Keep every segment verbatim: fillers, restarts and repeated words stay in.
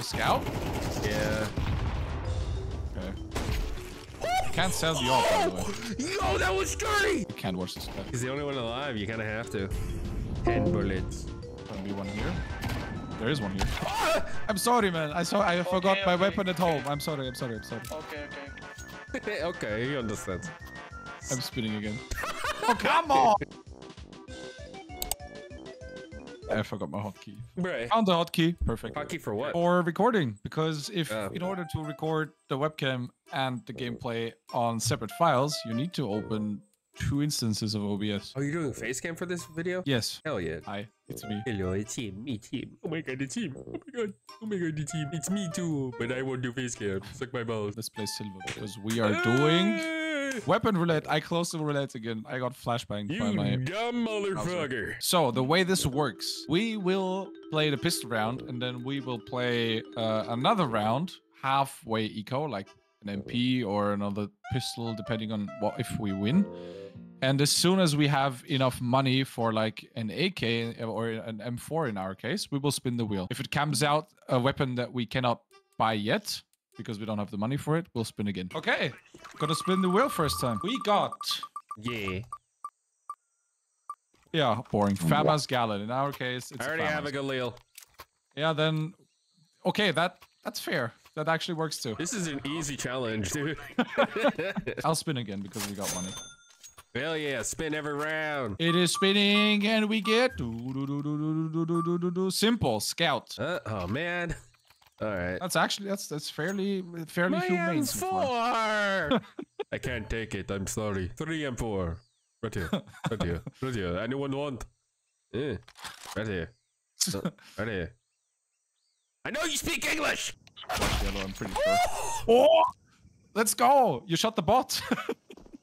for a scout? Yeah. Okay. Can't sell the orb, by the way. Yo, that was dirty! You can't watch this guy. He's the only one alive, you kinda have to. Ten bullets. There'll be one here. There is one here. I'm sorry, man. I saw. I okay, forgot okay, my weapon at home. Okay. I'm sorry. I'm sorry. I'm sorry. Okay. Okay. Okay. He understands. I'm spinning again. Oh, come on! I forgot my hotkey. Right. Found the hotkey. Perfect. Hotkey for what? For recording. Because if, uh, in order to record the webcam and the gameplay on separate files, you need to open two instances of O B S. Oh, you're doing facecam for this video? Yes. Hell yeah. Hi, it's me. Hello, it's him. Me, team. Oh my god, it's him. Oh my god. Oh my god, it's him. It's me too. But I won't do facecam. Suck my balls. Let's play Silver because we are doing weapon roulette. I closed the roulette again. I got flashbanged you by my dumb motherfucker. So the way this works, we will play the pistol round and then we will play uh, another round halfway eco, like an M P or another pistol, depending on what if we win. And as soon as we have enough money for like an A K or an M four in our case, we will spin the wheel. If it comes out a weapon that we cannot buy yet, because we don't have the money for it, we'll spin again. Okay, gotta spin the wheel first time. We got... Yeah. Yeah, boring. Famas Gallon. In our case, it's I already a have a Galil. Yeah, then... Okay, that that's fair. That actually works too. This is an easy challenge, dude. I'll spin again because we got money. Hell yeah, spin every round. It is spinning and we get simple scout. Uh, oh man. All right. That's actually that's that's fairly fairly humane. M four. I can't take it. I'm sorry. three M four. Right here. Right here. Right here. Anyone want? Yeah. Right here. Right here. I know you speak English. I'm pretty sure. Oh! Let's go. You shot the bot.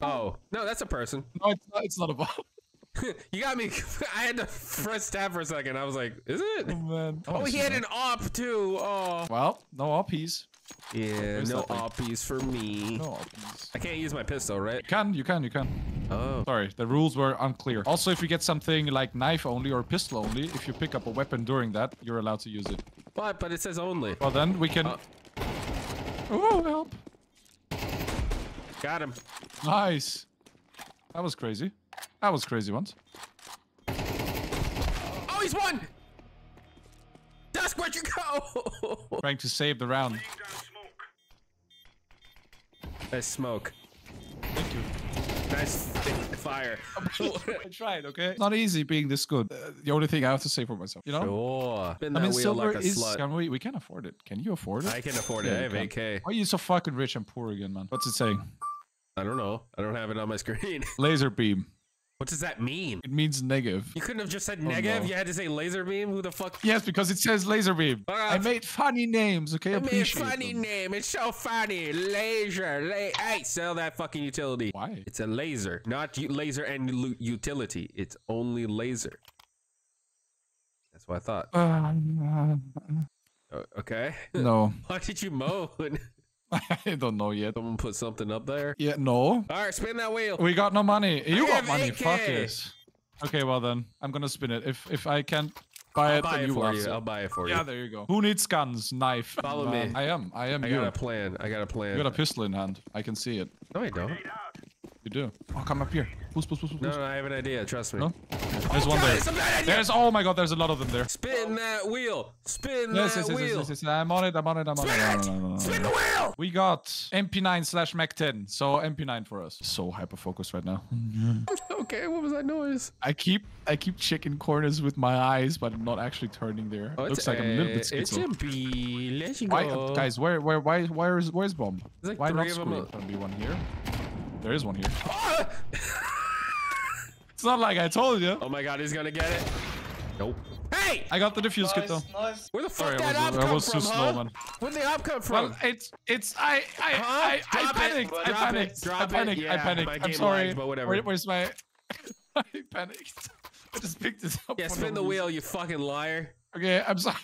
Oh, no, that's a person. No, it's not, it's not a bot. You got me. I had to press tab for a second. I was like, is it? Oh, man. Oh, oh he had that. An op, too. Oh. Well, no oppies. Yeah, Where's no oppies for me. No oppies. I can't use my pistol, right? You can, you can, you can. Oh. Sorry, the rules were unclear. Also, if you get something like knife only or pistol only, if you pick up a weapon during that, you're allowed to use it. But, but it says only. Well, then we can... Uh. Oh, help. Got him. Nice. That was crazy. That was crazy once. Oh, he's won! Dusk, where'd you go? Trying to save the round. Nice smoke. Thank you. Nice fire. I tried, okay? It's not easy being this good. Uh, the only thing I have to say for myself, you know? Sure. I mean, silver like a is... Slut. Can we, we can afford it. Can you afford it? I can afford it. Yeah, I have A K. Why are you so fucking rich and poor again, man? What's it saying? I don't know. I don't have it on my screen. Laser beam. What does that mean? It means negative. You couldn't have just said oh, negative? No. You had to say laser beam? Who the fuck? Yes, because it says laser beam. Uh, I made funny names, okay? I, I made a funny them. name. It's so funny. Laser. La hey, sell that fucking utility. Why? It's a laser. Not laser and utility. It's only laser. That's what I thought. Uh, uh, okay. No. Why did you moan? I don't know yet. Someone put something up there? Yeah, no. All right, spin that wheel. We got no money. You I got money. A K. Fuck yes. Okay, well then. I'm gonna spin it. If if I can't buy I'll it, buy then it you for you. It. I'll buy it for yeah, you. Yeah, there you go. Who needs guns? Knife. Follow Man. me. I am. I am I you. I got a plan. I got a plan. You got a pistol in hand. I can see it. No, I don't. You do. Oh, come up here. Boost, boost, boost, boost. No, no, I have an idea. Trust me. No? There's oh, one there. There's, there's, oh my god, there's a lot of them there. Spin that wheel. Spin yes, that yes, yes, wheel. Yes, yes, yes, yes. I'm on it. I'm on it. I'm on it. No, no, no, no. Spin the wheel. We got M P nine slash Mac ten. So M P nine for us. So hyper focused right now. Okay, what was that noise? I keep I keep checking corners with my eyes, but I'm not actually turning there. Oh, it looks like a, I'm a little bit schizo. Let's go. Why, guys, where where why where is where's bomb? Like why not screw it? There'll be one here. There is one here. Oh! It's not like I told you. Oh my god, he's gonna get it. Nope. Hey! I got the defuse kit though. Nice. Where the fuck Sorry, that op come from, I was too slow, man. Where'd the op come from? Well, it's... It's... I... I... Huh? I, I, panicked. I panicked. Drop I panicked. It. I panicked. Yeah, I panicked. I'm sorry. Lines, but whatever. Where, where's my... I panicked. I just picked this up. Yeah, spin the reason. wheel, you fucking liar. Okay, I'm sorry.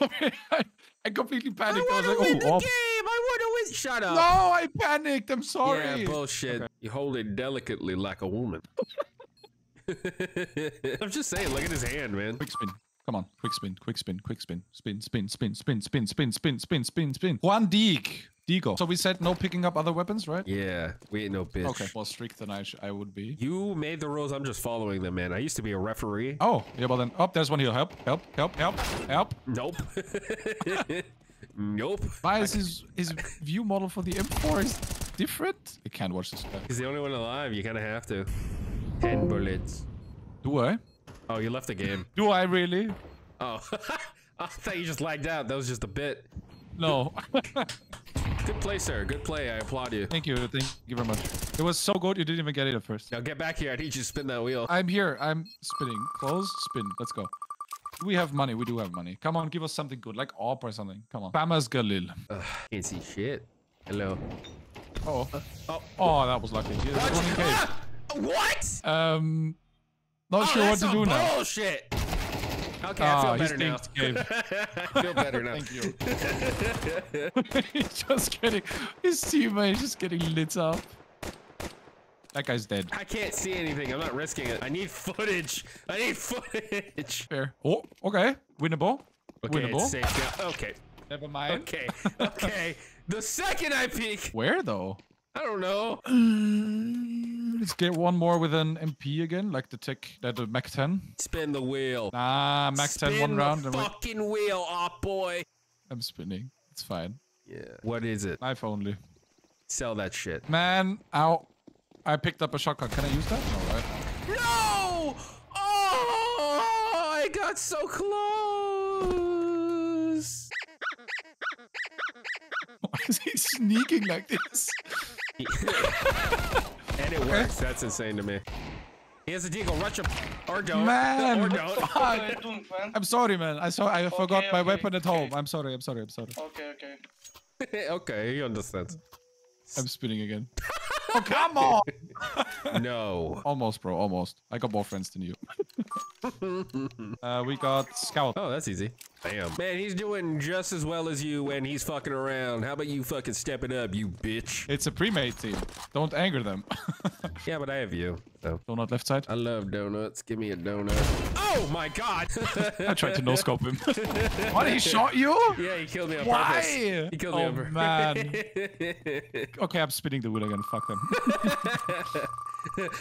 I, I completely panicked. I, I was like, win oh, the off. game! I wanna win! Shut up. No, I panicked. I'm sorry. Yeah, bullshit. Okay. You hold it delicately like a woman. I'm just saying, look at his hand, man. Quick spin. Come on, quick spin, quick spin, quick spin. Spin, spin, spin, spin, spin, spin, spin, spin, spin, spin. Juan Dijk. Diego. So we said no picking up other weapons, right? Yeah, we ain't no bitch. Okay, more strict than I, sh I would be. You made the rules, I'm just following them, man. I used to be a referee. Oh, yeah, well then, oh, there's one here. Help, help, help, help, help. Nope. Nope. Why is his, his view model for the M four is different? I can't watch this back. He's the only one alive, you kind of have to. Ten bullets. Do I? Oh, you left the game. Do I really? Oh, I thought you just lagged out. That was just a bit. No. Good play, sir. Good play. I applaud you. Thank you. Thank you very much. It was so good, you didn't even get it at first. Now get back here. I need you to spin that wheel. I'm here. I'm spinning. Close. Spin. Let's go. We have money. We do have money. Come on, give us something good, like A W P or something. Come on. Bamas Galil. Ugh, can't see shit. Hello. Oh. Uh, oh. Oh, that was lucky. Yeah, what? What? Um, not oh, sure what to do now. Bullshit. Okay, oh, I feel better now. I feel better now. Thank you. He's just getting... His teammate is just getting lit up. That guy's dead. I can't see anything. I'm not risking it. I need footage. I need footage. Fair. Oh, okay. Winnable. Okay, winnable. It's safe now. Okay. Never mind. Okay. Okay. The second I peek. Where, though? I don't know. Let's get one more with an M P again, like the tech, that the Mac ten. Spin the wheel. Ah, Mac ten one round. Spin the fucking wheel, oh boy. I'm spinning. It's fine. Yeah. What is it? Knife only. Sell that shit. Man, ow. I picked up a shotgun. Can I use that? All right. No! Oh! I got so close. Why is he sneaking like this? And it works. That's insane to me. He has a deagle. Rush him. Or don't. Man. Or don't. Fuck. I'm sorry, man. I saw. I okay, forgot my okay, weapon at okay. home. I'm sorry. I'm sorry. I'm sorry. Okay. Okay. Okay. You understand. I'm spinning again. Oh, come on. No. Almost, bro. Almost. I got more friends than you. uh, we got Scout. Oh, that's easy. Bam. Man, he's doing just as well as you when he's fucking around. How about you fucking step it up, you bitch? It's a pre-made team. Don't anger them. Yeah, but I have you. So. Donut left side. I love donuts. Give me a donut. Oh, my God. I tried to no-scope him. What? He shot you? Yeah, he killed me on Why? purpose. Why? He killed oh, me over. Oh, man. Okay, I'm spinning the wheel again. Fuck them.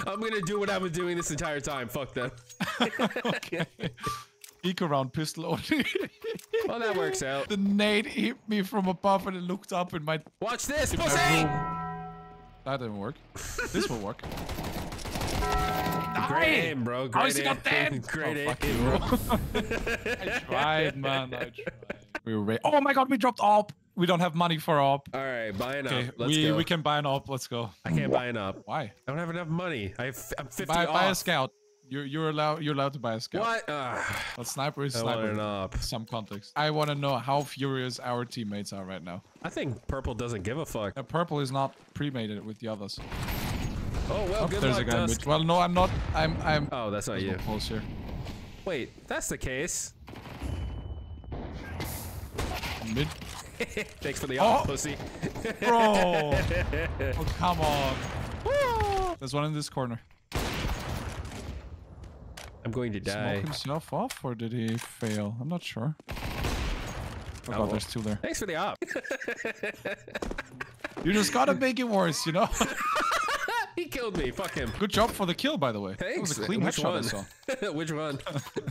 I'm going to do what I've been doing this entire time. Fuck them. Okay. Eco round pistol only. Well, that works out. The nade hit me from above and it looked up in my... Watch this, pussy! That didn't work. This will work. Great aim, bro. Great aim. How is he not dead? Great oh, aim, bro. I tried, man. I tried. We were ready. Oh my God, we dropped A W P. We don't have money for A W P. All right, buy an A W P. Let's we, go. We can buy an A W P. Let's go. I can't buy an A W P. Why? I don't have enough money. I have, I'm fifty buy, off. Buy a scout. You're, you're allowed You're allowed to buy a scout. What? Uh, well, sniper is sniper in some context. I want to know how furious our teammates are right now. I think purple doesn't give a fuck. Yeah, purple is not pre-made it with the others. Oh, well, oh, good there's luck, a guy Dusk. Well, no, I'm not. I'm... I'm. Oh, that's not you. Close here. Wait, if that's the case. Mid. Thanks for the off, oh, pussy. Bro. Oh, come on. Woo. There's one in this corner. I'm going to die. Smoke himself off, or did he fail? I'm not sure. Oh, oh God, well. There's two there. Thanks for the op. You just gotta make it worse, you know? He killed me. Fuck him. Good job for the kill, by the way. Thanks. It was a clean headshot I saw. Which one?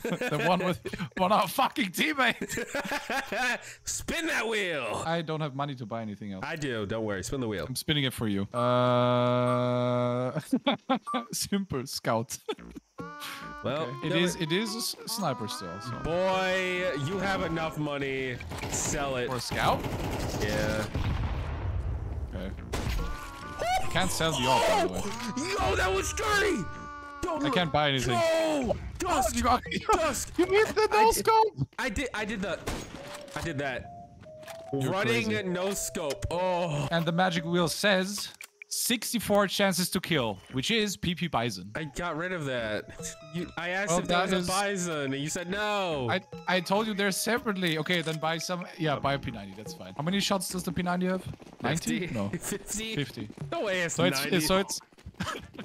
The one with one our fucking teammate. Spin that wheel. I don't have money to buy anything else. I do. Don't worry. Spin the wheel. I'm spinning it for you. Uh, simple scout. Well, okay. it no, is it is a sniper still. So. Boy, you have enough money. Sell it. For a scout? Yeah. Okay. I can't sell the off, by the way. Yo, that was dirty! Don't I can't buy anything. No! Dusk! You got Dusk! You missed the no-scope! I did, I did the... I did that. You're running no-scope. Oh. And the magic wheel says... sixty-four chances to kill, which is P P Bison. I got rid of that. You, I asked well, if that, that was is... a Bison, and you said no. I, I told you they're separately. Okay, then buy some. Yeah, buy a P ninety. That's fine. How many shots does the P ninety have? ninety? No. fifty? fifty. No way it's so ninety. It's, so it's...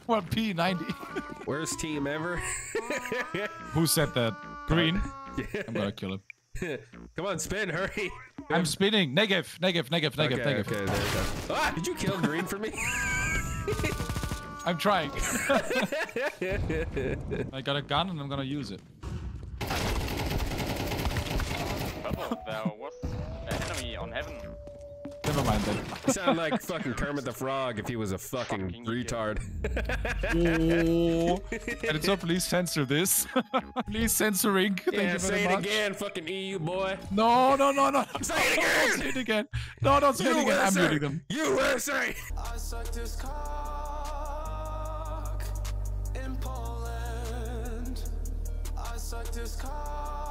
What, P ninety? Worst team ever. Who said that? Green. Yeah. I'm gonna kill him. Come on, spin, hurry! I'm spinning. Negative, negative, negative, negative, okay, negative. Okay, there you go. Ah, did you kill green for me? I'm trying. I got a gun and I'm gonna use it. Bubble, there was an enemy on heaven. Never mind then. You sound like fucking Kermit the Frog if he was a fucking, fucking retard. Oh. And so please censor this. Please censoring. Thank yeah, you very say much. It again, fucking E U boy. No, no, no, no. Say it again. Don't say it again. No, don't say you it again. I'm muting them. U S A. I suck this cock in Poland. I suck this cock.